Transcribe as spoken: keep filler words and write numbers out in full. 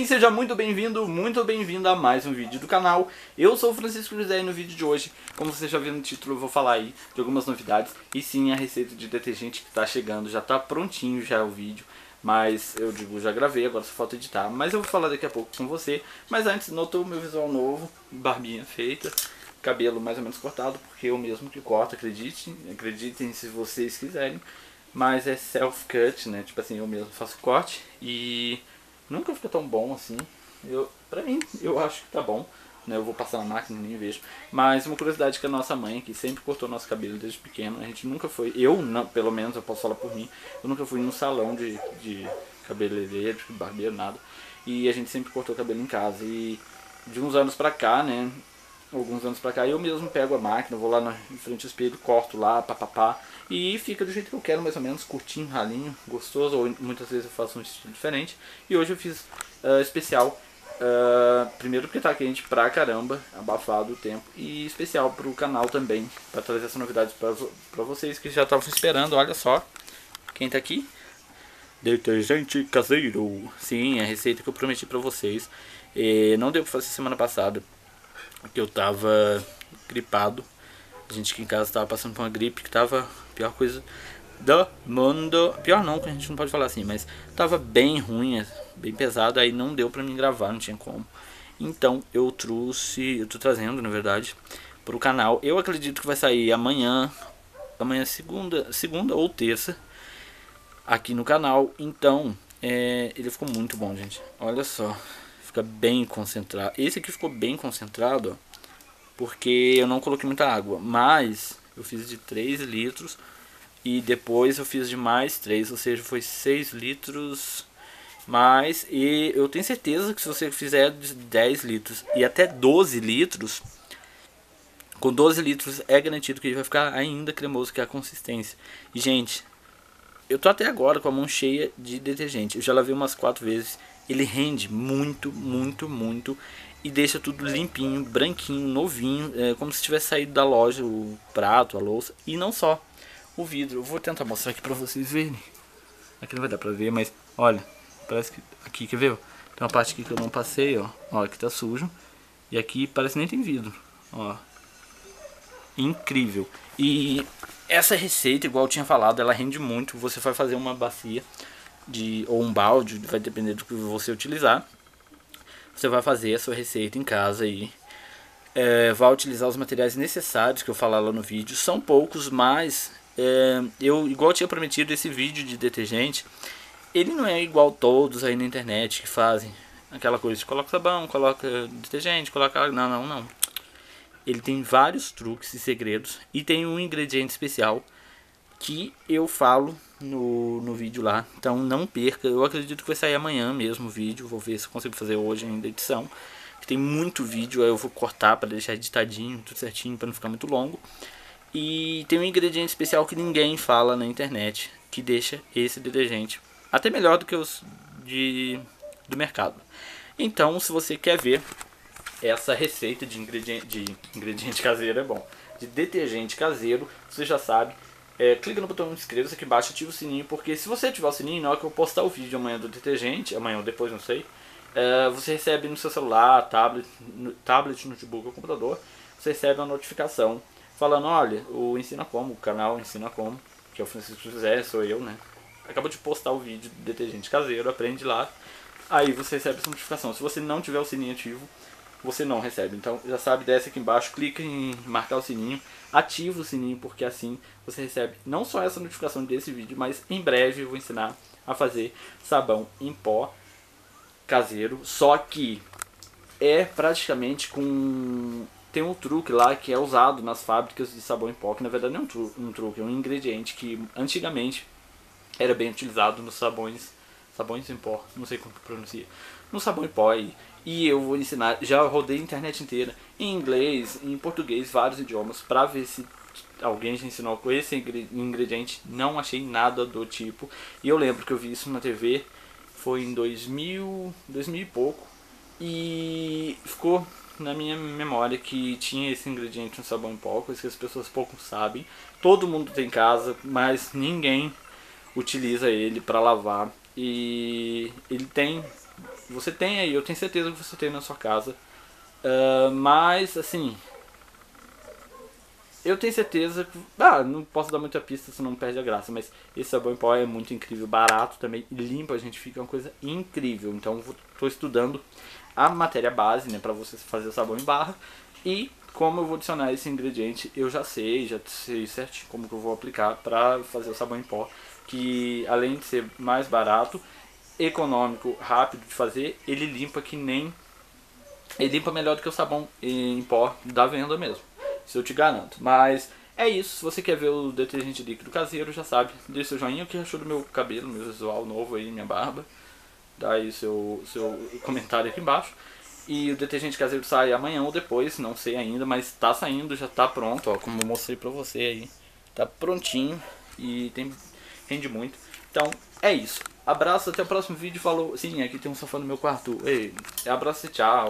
E seja muito bem-vindo, muito bem-vinda a mais um vídeo do canal. Eu sou o Francisco José e no vídeo de hoje, como você já viu no título, eu vou falar aí de algumas novidades. E sim, a receita de detergente que tá chegando, já tá prontinho já o vídeo. Mas eu digo, já gravei, agora só falta editar. Mas eu vou falar daqui a pouco com você. Mas antes, notou meu visual novo, barbinha feita, cabelo mais ou menos cortado, porque eu mesmo que corto, acredite, acreditem se vocês quiserem. Mas é self-cut, né, tipo assim, eu mesmo faço corte e... nunca fica tão bom assim, eu, pra mim, eu acho que tá bom, né, eu vou passar na máquina e nem vejo. Mas uma curiosidade é que a nossa mãe, que sempre cortou nosso cabelo desde pequeno, a gente nunca foi, eu não, pelo menos, eu posso falar por mim, eu nunca fui num salão de, de cabeleireiro, de barbeiro, nada. E a gente sempre cortou o cabelo em casa, e de uns anos pra cá, né, alguns anos pra cá, eu mesmo pego a máquina, vou lá na, em frente ao espelho, corto lá, papapá, e fica do jeito que eu quero, mais ou menos, curtinho, ralinho, gostoso, ou muitas vezes eu faço um estilo diferente. E hoje eu fiz uh, especial, uh, primeiro porque tá quente pra caramba, abafado o tempo, e especial pro canal também, pra trazer essa novidade pra, pra vocês que já estavam esperando. Olha só, quem tá aqui? Detergente caseiro. Sim, a receita que eu prometi pra vocês, e não deu pra fazer semana passada, que eu tava gripado. A gente aqui em casa tava passando por uma gripe que tava a pior coisa do mundo. Pior não, que a gente não pode falar assim, mas tava bem ruim, bem pesado, aí não deu pra mim gravar, não tinha como. Então eu trouxe, eu tô trazendo, na verdade, pro canal. Eu acredito que vai sair amanhã, amanhã segunda, segunda ou terça, aqui no canal. Então, é, ele ficou muito bom, gente. Olha só. Fica bem concentrado. Esse aqui ficou bem concentrado, ó, porque eu não coloquei muita água. Mas eu fiz de três litros e depois eu fiz de mais três. Ou seja, foi seis litros mais. E eu tenho certeza que se você fizer de dez litros e até doze litros, com doze litros é garantido que ele vai ficar ainda cremoso, que é a consistência. E gente, eu tô até agora com a mão cheia de detergente. Eu já lavei umas quatro vezes. Ele rende muito, muito, muito. E deixa tudo limpinho, branquinho, novinho. É como se tivesse saído da loja o prato, a louça. E não só o vidro. Eu vou tentar mostrar aqui pra vocês verem. Aqui não vai dar pra ver, mas olha. Parece que aqui, quer ver? Tem uma parte aqui que eu não passei, ó. Ó, aqui tá sujo. E aqui parece que nem tem vidro, ó. Incrível. E essa receita, igual eu tinha falado, ela rende muito. Você vai fazer uma bacia de, ou um balde, vai depender do que você utilizar. Você vai fazer a sua receita em casa e é, vai utilizar os materiais necessários que eu falar lá no vídeo. São poucos, mas é, eu, igual eu tinha prometido, esse vídeo de detergente, ele não é igual todos aí na internet que fazem aquela coisa de coloca sabão, coloca detergente, coloca... Não, não, não. Ele tem vários truques e segredos e tem um ingrediente especial que eu falo no, no vídeo lá. Então não perca. Eu acredito que vai sair amanhã mesmo o vídeo. Vou ver se eu consigo fazer hoje ainda a edição, que tem muito vídeo, aí eu vou cortar para deixar editadinho, tudo certinho, para não ficar muito longo. E tem um ingrediente especial que ninguém fala na internet, que deixa esse detergente até melhor do que os de, do mercado. Então se você quer ver essa receita de ingrediente, de ingrediente caseiro, é bom, de detergente caseiro, você já sabe. É, clica no botão inscreva-se aqui embaixo, ativa o sininho, porque se você ativar o sininho, na hora que eu postar o vídeo amanhã do detergente, amanhã ou depois, não sei, é, você recebe no seu celular, tablet, no, tablet, notebook ou computador, você recebe uma notificação falando, olha, o Ensina Como, o canal Ensina Como, que é o Francisco José, sou eu, né, acabou de postar o vídeo do detergente caseiro, aprende lá, aí você recebe essa notificação. Se você não tiver o sininho ativo, você não recebe. Então já sabe, desce aqui embaixo, clica em marcar o sininho, ativa o sininho, porque assim você recebe não só essa notificação desse vídeo, mas em breve eu vou ensinar a fazer sabão em pó caseiro, só que é praticamente com... tem um truque lá que é usado nas fábricas de sabão em pó, que na verdade não é um, tru... um truque, é um ingrediente que antigamente era bem utilizado nos sabões sabões em pó, não sei como que pronuncia, no sabão em pó aí. E eu vou ensinar, já rodei a internet inteira, em inglês, em português, vários idiomas, pra ver se alguém já ensinou com esse ingrediente. Não achei nada do tipo. E eu lembro que eu vi isso na T V, foi em dois mil, dois mil e pouco, e ficou na minha memória que tinha esse ingrediente no sabão em pó, coisa que as pessoas pouco sabem. Todo mundo tem em casa, mas ninguém utiliza ele pra lavar. E ele tem você tem aí, eu tenho certeza que você tem na sua casa. Uh, mas, assim, eu tenho certeza que, ah, não posso dar muita pista, senão perde a graça. Mas esse sabão em pó é muito incrível, barato também, limpo, a gente fica uma coisa incrível. Então, estou estudando a matéria base, né, para você fazer o sabão em barra. E como eu vou adicionar esse ingrediente, eu já sei, já sei certinho como que eu vou aplicar para fazer o sabão em pó. Que além de ser mais barato, econômico, rápido de fazer, ele limpa que nem... Ele limpa melhor do que o sabão em pó da venda mesmo, isso eu te garanto. Mas é isso, se você quer ver o detergente líquido caseiro, já sabe, deixa seu joinha, o que achou do meu cabelo, meu visual novo aí, minha barba. Dá aí seu, seu comentário aqui embaixo. E o detergente caseiro sai amanhã ou depois, não sei ainda, mas tá saindo, já tá pronto, ó, como eu mostrei pra você aí. Tá prontinho e tem, rende muito. Então é isso, abraço, até o próximo vídeo, falou. Sim, aqui tem um sofá no meu quarto. Ei, abraço e tchau.